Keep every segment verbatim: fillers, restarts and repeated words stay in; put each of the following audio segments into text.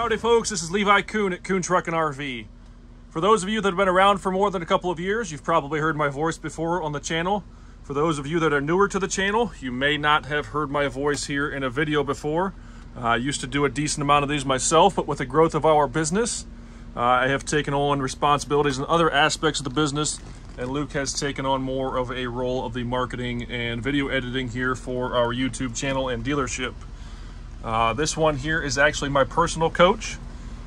Howdy folks, this is Levi Kuhn at Kuhn Truck and R V. For those of you that have been around for more than a couple of years, you've probably heard my voice before on the channel. For those of you that are newer to the channel, you may not have heard my voice here in a video before. Uh, I used to do a decent amount of these myself, but with the growth of our business, uh, I have taken on responsibilities in other aspects of the business, and Luke has taken on more of a role of the marketing and video editing here for our YouTube channel and dealership. Uh, this one here is actually my personal coach.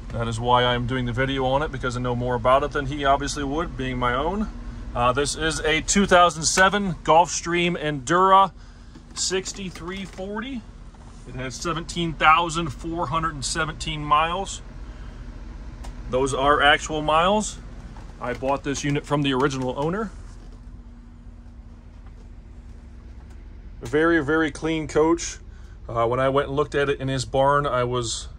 That is why I'm doing the video on it, because I know more about it than he obviously would, being my own. Uh, this is a two thousand seven Gulfstream Endura sixty-three forty. It has seventeen thousand four hundred seventeen miles. Those are actual miles. I bought this unit from the original owner. Very, very clean coach. Uh, when I went and looked at it in his barn, I was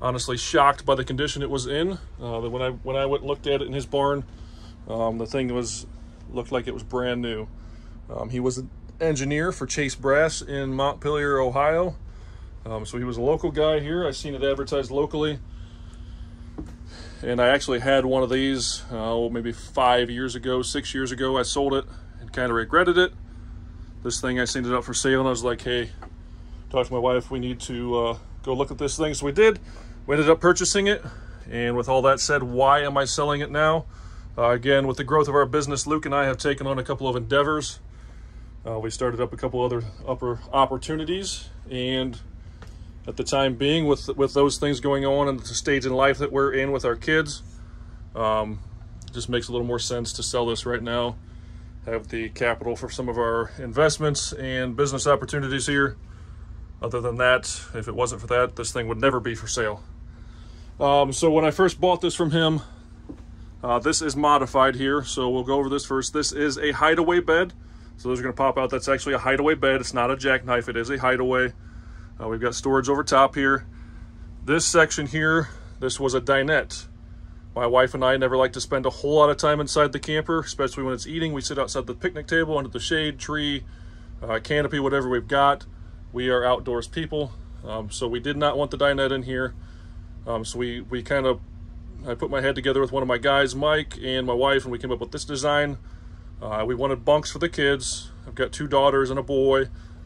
honestly shocked by the condition it was in. Uh, when I when I went and looked at it in his barn, um, the thing was looked like it was brand new. Um, he was an engineer for Chase Brass in Montpelier, Ohio. Um, so he was a local guy here. I've seen it advertised locally. And I actually had one of these uh, maybe five years ago, six years ago. I sold it and kind of regretted it. This thing, I seen it up for sale, and I was like, hey, talked to my wife, we need to uh, go look at this thing. So we did. We ended up purchasing it. And with all that said, why am I selling it now? Uh, again, with the growth of our business, Luke and I have taken on a couple of endeavors. Uh, we started up a couple other upper opportunities. And at the time being, with, with those things going on and the stage in life that we're in with our kids, um, it just makes a little more sense to sell this right now. Have the capital for some of our investments and business opportunities here. Other than that, if it wasn't for that, this thing would never be for sale. Um, so when I first bought this from him, uh, this is modified here. So we'll go over this first. This is a hideaway bed. So those are going to pop out. That's actually a hideaway bed. It's not a jackknife. It is a hideaway. Uh, we've got storage over top here. This section here, this was a dinette. My wife and I never like to spend a whole lot of time inside the camper, especially when it's eating. We sit outside the picnic table, under the shade, tree, uh, canopy, whatever we've got. We are outdoors people, um, so we did not want the dinette in here. Um, so we, we kind of, I put my head together with one of my guys, Mike, and my wife, and we came up with this design. Uh, we wanted bunks for the kids. I've got two daughters and a boy,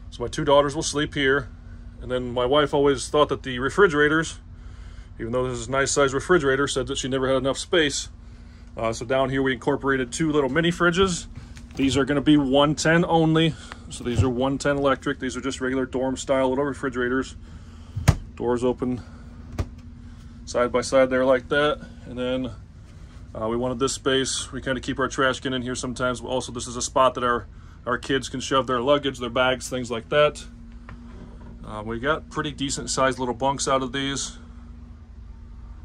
so my two daughters will sleep here. And then my wife always thought that the refrigerators, even though this is a nice size refrigerator, said that she never had enough space. Uh, so down here we incorporated two little mini fridges. These are gonna be one ten only. So these are one ten electric. These are just regular dorm style little refrigerators. Doors open side by side there like that. And then uh, we wanted this space. We kind of keep our trash can in here sometimes. Also, this is a spot that our, our kids can shove their luggage, their bags, things like that. Uh, we got pretty decent sized little bunks out of these.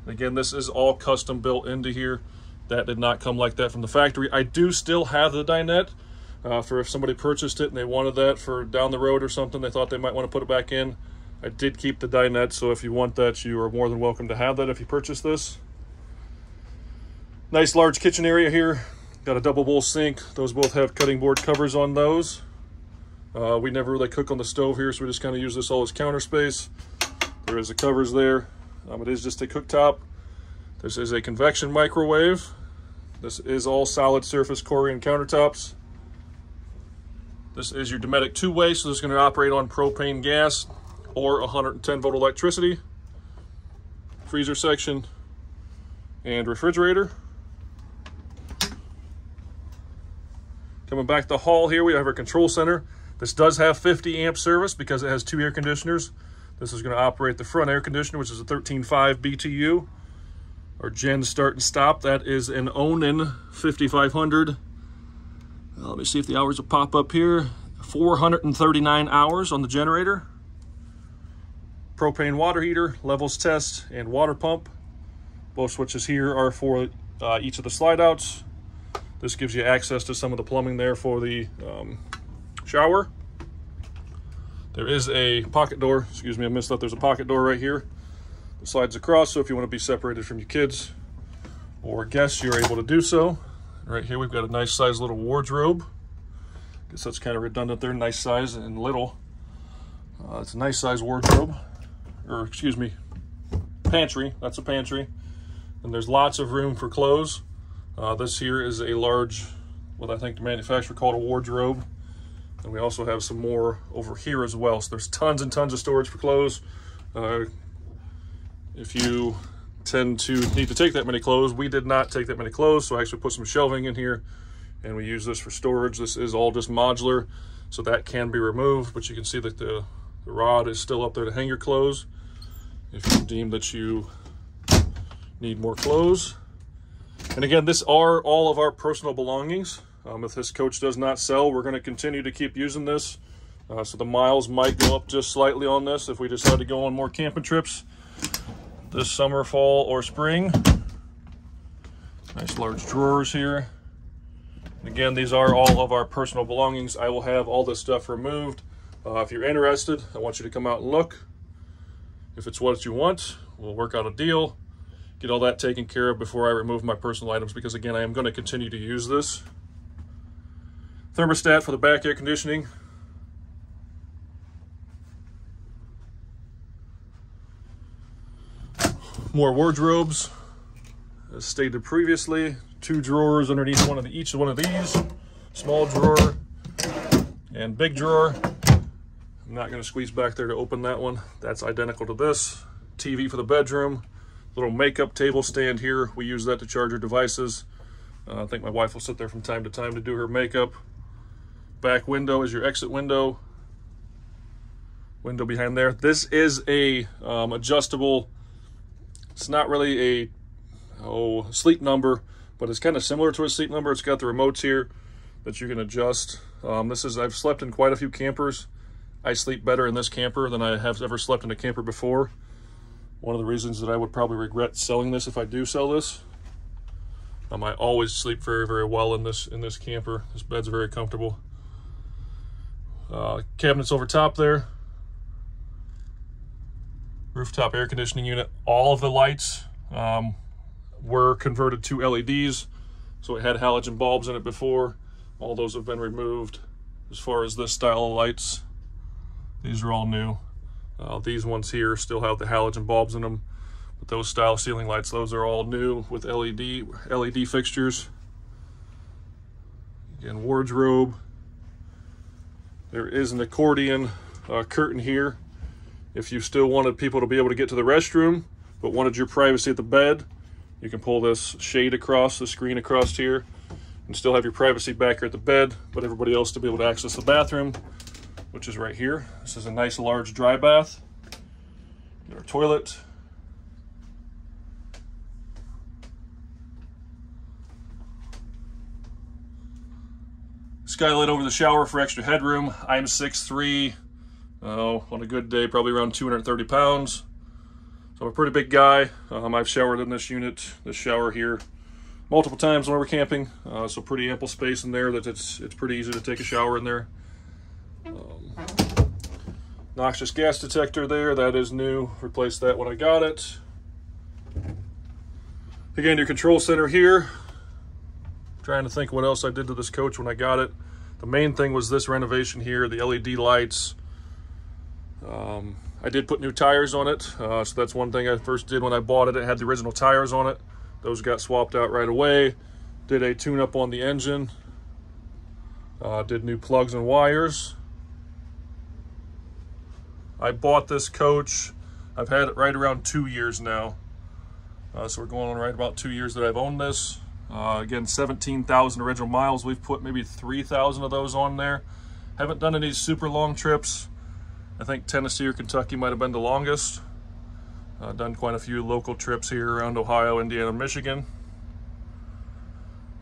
Again, this is all custom built into here. That did not come like that from the factory. I do still have the dinette. Uh, for if somebody purchased it and they wanted that for down the road or something, they thought they might want to put it back in. I did keep the dinette, so if you want that, you are more than welcome to have that if you purchase this. Nice large kitchen area here. Got a double bowl sink. Those both have cutting board covers on those. Uh, we never really cook on the stove here, so we just kind of use this all as counter space. There is the covers there. Um, it is just a cooktop. This is a convection microwave. This is all solid surface Corian countertops. This is your Dometic two-way, so this is going to operate on propane gas or one hundred ten volt electricity. Freezer section and refrigerator. Coming back the hall here, we have our control center. This does have fifty amp service because it has two air conditioners. This is going to operate the front air conditioner, which is a thirteen point five B T U. Our gen start and stop, that is an Onan fifty-five hundred. Let me see if the hours will pop up here. four hundred thirty-nine hours on the generator. Propane water heater, levels test, and water pump. Both switches here are for uh, each of the slide outs. This gives you access to some of the plumbing there for the um, shower. There is a pocket door. Excuse me, I missed that. There's a pocket door right here. It slides across, so if you want to be separated from your kids or guests, you're able to do so. Right here, we've got a nice size little wardrobe. I guess that's kind of redundant there, nice size and little. Uh, it's a nice size wardrobe, or excuse me, pantry. That's a pantry. And there's lots of room for clothes. Uh, this here is a large, what I think the manufacturer called a wardrobe. And we also have some more over here as well. So there's tons and tons of storage for clothes. Uh, if you tend to need to take that many clothes, we did not take that many clothes. So I actually put some shelving in here and we use this for storage. This is all just modular, so that can be removed, but you can see that the, the rod is still up there to hang your clothes if you deem that you need more clothes. And again, this are all of our personal belongings. Um, if this coach does not sell, we're going to continue to keep using this. Uh, so the miles might go up just slightly on this if we decide to go on more camping trips this summer, fall, or spring. Nice large drawers here. Again, these are all of our personal belongings. I will have all this stuff removed. Uh, if you're interested, I want you to come out and look. If it's what you want, we'll work out a deal. Get all that taken care of before I remove my personal items, because again, I am going to continue to use this. Thermostat for the back air conditioning. More wardrobes. As stated previously, two drawers underneath one of the, each one of these. Small drawer and big drawer. I'm not going to squeeze back there to open that one. That's identical to this. T V for the bedroom. Little makeup table stand here. We use that to charge our devices. Uh, I think my wife will sit there from time to time to do her makeup. Back window is your exit window. Window behind there. This is a um, adjustable, it's not really a oh, sleep number, but it's kind of similar to a sleep number. It's got the remotes here that you can adjust. Um, this is, I've slept in quite a few campers. I sleep better in this camper than I have ever slept in a camper before. One of the reasons that I would probably regret selling this if I do sell this. Um, I always sleep very, very well in this in this camper. This bed's very comfortable. Uh, cabinets over top there. Rooftop air conditioning unit. All of the lights um, were converted to L E Ds. So it had halogen bulbs in it before. All those have been removed as far as this style of lights. These are all new. Uh, these ones here still have the halogen bulbs in them, but those style ceiling lights, those are all new with L E D L E D fixtures. Again, wardrobe. There is an accordion uh, curtain here. If you still wanted people to be able to get to the restroom, but wanted your privacy at the bed, you can pull this shade across, the screen across here, and still have your privacy back here at the bed, but everybody else to be able to access the bathroom, which is right here. This is a nice large dry bath. Get our toilet. Skylight over the shower for extra headroom. I'm six three, oh, on a good day, probably around two hundred thirty pounds. So I'm a pretty big guy. Um, I've showered in this unit, this shower here, multiple times when we were camping. Uh, so pretty ample space in there that it's, it's pretty easy to take a shower in there. Um, noxious gas detector there, that is new. Replaced that when I got it. Again, your control center here. Trying to think what else I did to this coach when I got it. The main thing was this renovation here, the L E D lights. Um, I did put new tires on it, uh, so that's one thing I first did when I bought it. It had the original tires on it. Those got swapped out right away. Did a tune-up on the engine. Uh, did new plugs and wires. I bought this coach, I've had it right around two years now. Uh, so we're going on right about two years that I've owned this. Uh, again, seventeen thousand original miles. We've put maybe three thousand of those on there. Haven't done any super long trips. I think Tennessee or Kentucky might have been the longest. Uh, done quite a few local trips here around Ohio, Indiana, Michigan.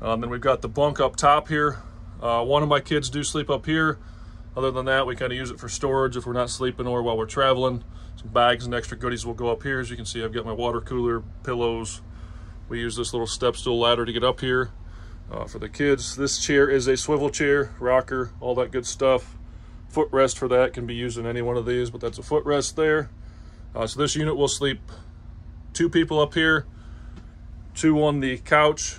Um, then we've got the bunk up top here. Uh, one of my kids do sleep up here. Other than that, we kind of use it for storage if we're not sleeping or while we're traveling. Some bags and extra goodies will go up here. As you can see, I've got my water cooler, pillows. We use this little step stool ladder to get up here uh, for the kids. This chair is a swivel chair, rocker, all that good stuff. Footrest for that can be used in any one of these, but that's a footrest there. Uh, so this unit will sleep two people up here, two on the couch,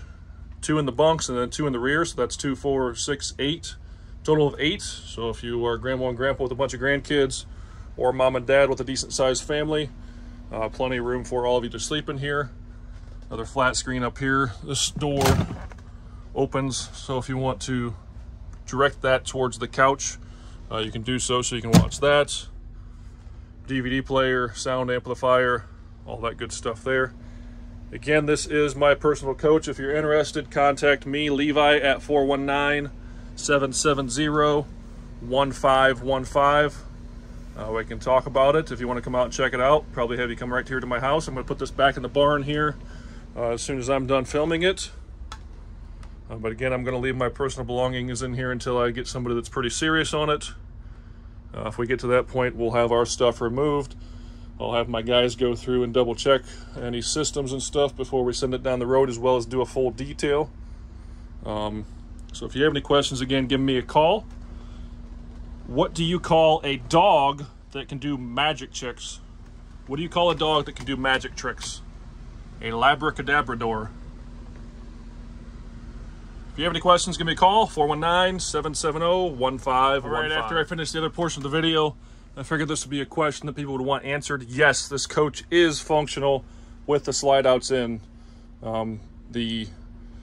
two in the bunks, and then two in the rear. So that's two, four, six, eight. Total of eight. So if you are grandma and grandpa with a bunch of grandkids, or mom and dad with a decent sized family, Uh, plenty of room for all of you to sleep in here. Another flat screen up here. This door opens, so if you want to direct that towards the couch, uh, you can do so, so you can watch that. D V D player, sound amplifier, all that good stuff there. Again, this is my personal coach. If you're interested, contact me, Levi, at four one nine, seven seven zero, one five one five. Uh, we can talk about it. If you want to come out and check it out, probably have you come right here to my house. I'm going to put this back in the barn here uh, as soon as I'm done filming it. Uh, but again, I'm going to leave my personal belongings in here until I get somebody that's pretty serious on it. Uh, if we get to that point, we'll have our stuff removed. I'll have my guys go through and double check any systems and stuff before we send it down the road, as well as do a full detail. Um, so if you have any questions, again, give me a call. What do you call a dog that can do magic tricks? What do you call a dog that can do magic tricks? A labracadabrador. If you have any questions, give me a call, four one nine, seven seven zero, one five one five. All right, after I finish the other portion of the video, I figured this would be a question that people would want answered. Yes, this coach is functional with the slide outs in. Um, the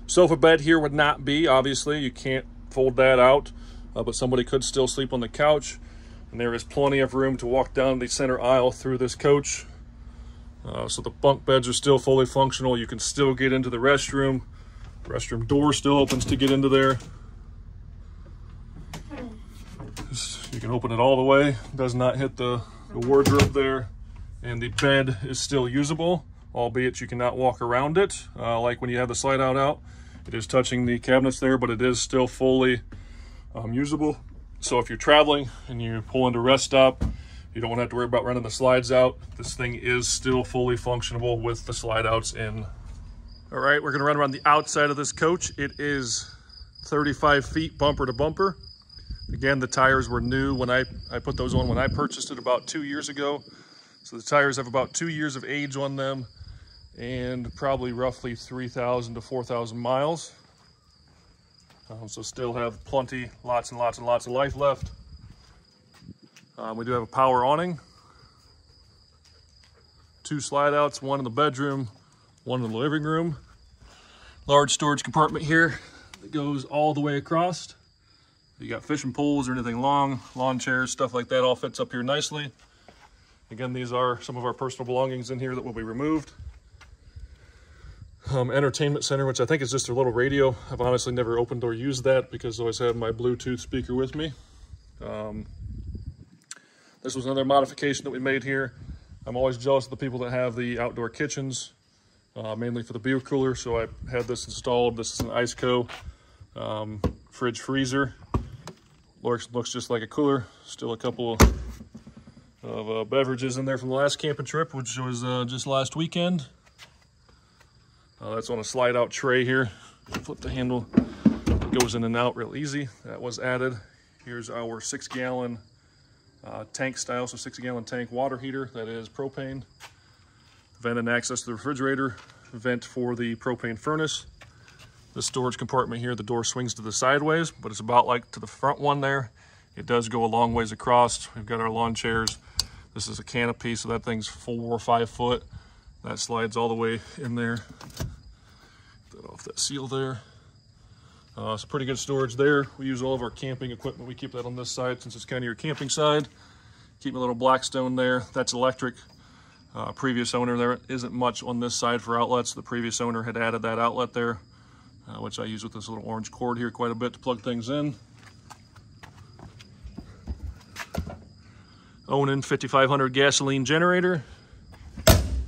sofa bed here would not be, obviously. You can't fold that out, uh, but somebody could still sleep on the couch. And there is plenty of room to walk down the center aisle through this coach. Uh, so the bunk beds are still fully functional. You can still get into the restroom. The restroom door still opens to get into there. You can open it all the way, does not hit the, the wardrobe there, and the bed is still usable, albeit you cannot walk around it. Uh, like when you have the slide out out, it is touching the cabinets there, but it is still fully um, usable. So if you're traveling and you pull into rest stop, you don't want to have to worry about running the slides out. This thing is still fully functional with the slide outs in. All right, we're going to run around the outside of this coach. It is thirty-five feet bumper to bumper. Again, the tires were new when I, I put those on when I purchased it about two years ago. So the tires have about two years of age on them and probably roughly three thousand to four thousand miles. Um, so still have plenty, lots and lots and lots of life left. Um, we do have a power awning. Two slide outs, one in the bedroom, one in the living room. Large storage compartment here that goes all the way across. You got fishing poles or anything long, lawn chairs, stuff like that all fits up here nicely. Again, these are some of our personal belongings in here that will be removed. Um, entertainment center, which I think is just a little radio. I've honestly never opened or used that because I always have my Bluetooth speaker with me. Um, this was another modification that we made here. I'm always jealous of the people that have the outdoor kitchens, uh, mainly for the beer cooler. So I had this installed. This is an Iceco um, fridge freezer. Looks, looks just like a cooler. Still a couple of, of uh, beverages in there from the last camping trip, which was uh, just last weekend. Uh, that's on a slide out tray here. Flip the handle, it goes in and out real easy. That was added. Here's our six gallon uh, tank style, so six gallon tank water heater. That is propane. Vent and access to the refrigerator. Vent for the propane furnace. The storage compartment here, the door swings to the sideways, but it's about like to the front one there. It does go a long ways across. We've got our lawn chairs. This is a canopy, so that thing's four or five foot. That slides all the way in there. Get that off that seal there. Uh, it's pretty good storage there. We use all of our camping equipment. We keep that on this side since it's kind of your camping side. Keep a little Blackstone there. That's electric. Uh, previous owner, there isn't much on this side for outlets. The previous owner had added that outlet there. Uh, which I use with this little orange cord here quite a bit to plug things in. Onan fifty-five hundred gasoline generator.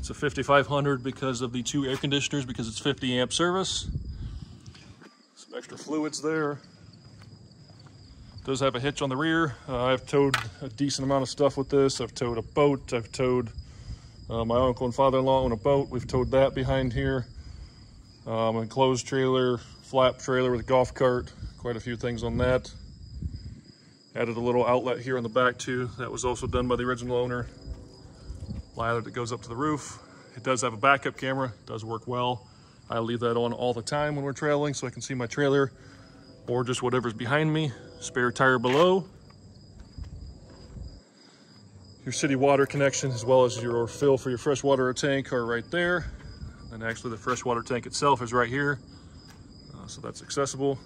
It's a fifty-five hundred because of the two air conditioners, because it's fifty amp service. Some extra fluids there. Does have a hitch on the rear. Uh, I've towed a decent amount of stuff with this. I've towed a boat. I've towed uh, my uncle and father-in-law on a boat. We've towed that behind here. Um, enclosed trailer, flap trailer with a golf cart, quite a few things on that. Added a little outlet here on the back too. That was also done by the original owner. Ladder that goes up to the roof. It does have a backup camera. It does work well. I leave that on all the time when we're traveling so I can see my trailer or just whatever's behind me. Spare tire below. your city water connection, as well as your fill for your freshwater tank are right there. And actually the freshwater tank itself is right here. Uh, so that's accessible.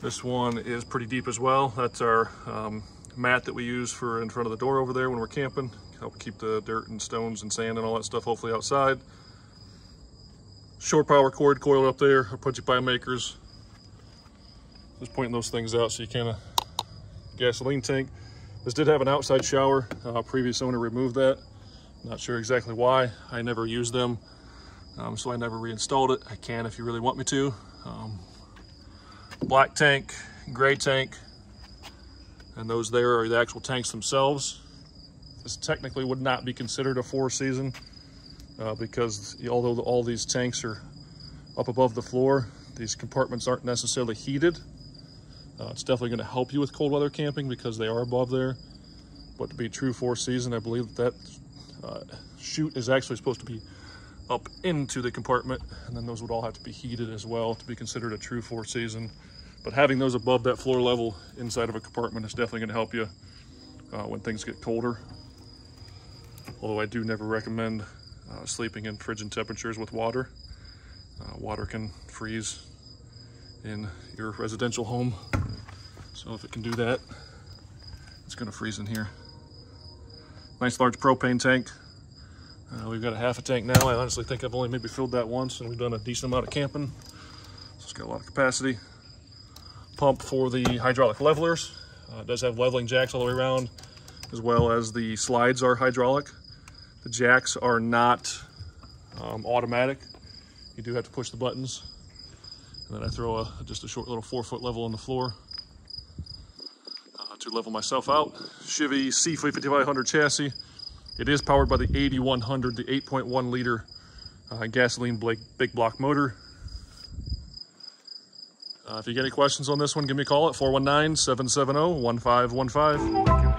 This one is pretty deep as well. That's our um, mat that we use for in front of the door over there when we're camping. Help keep the dirt and stones and sand and all that stuff hopefully outside. Shore power cord coiled up there, our punchy pie makers. Just pointing those things out so you can. Uh, gasoline tank. This did have an outside shower. Uh, previous owner removed that. Not sure exactly why. I never used them, um, so I never reinstalled it. I can if you really want me to. Um, black tank, gray tank, and those there are the actual tanks themselves. This technically would not be considered a four season uh, because although the, all these tanks are up above the floor, these compartments aren't necessarily heated. Uh, it's definitely going to help you with cold weather camping because they are above there. But to be true four season, I believe that that uh, chute is actually supposed to be up into the compartment, and then those would all have to be heated as well to be considered a true four season. But having those above that floor level inside of a compartment is definitely going to help you uh, when things get colder. Although I do never recommend uh, sleeping in frigid temperatures with water. Uh, water can freeze in your residential home. So if it can do that, it's gonna freeze in here. Nice large propane tank. Uh, we've got a half a tank now. I honestly think I've only maybe filled that once, and we've done a decent amount of camping. So it's got a lot of capacity. Pump for the hydraulic levelers. Uh, it does have leveling jacks all the way around, as well as the slides are hydraulic. The jacks are not um, automatic. You do have to push the buttons. And then I throw a, just a short little four foot level on the floor uh, to level myself out. Chevy C Fleet fifty-five hundred chassis. It is powered by the eighty-one hundred, the eight point one liter uh, gasoline big block motor. Uh, if you get any questions on this one, give me a call at four one nine, seven seven zero, one five one five.